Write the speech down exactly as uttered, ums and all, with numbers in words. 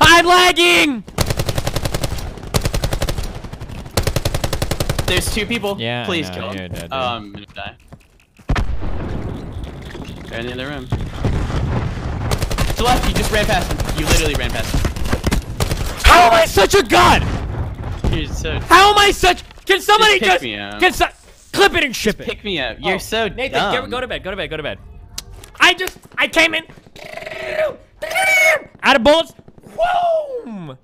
I'm lagging! There's two people. Yeah, please no, kill them. Oh, I'm gonna die. They're in the other room. To the left, you just ran past him. You literally ran past him. How am I such a god? You're so How am I such? Can somebody just, pick just me up. Can so clip it and ship just it? Pick me up. You're oh, so Nathan, dumb. Nathan, go to bed. Go to bed. Go to bed. I just I came in. Out of bullets. Boom.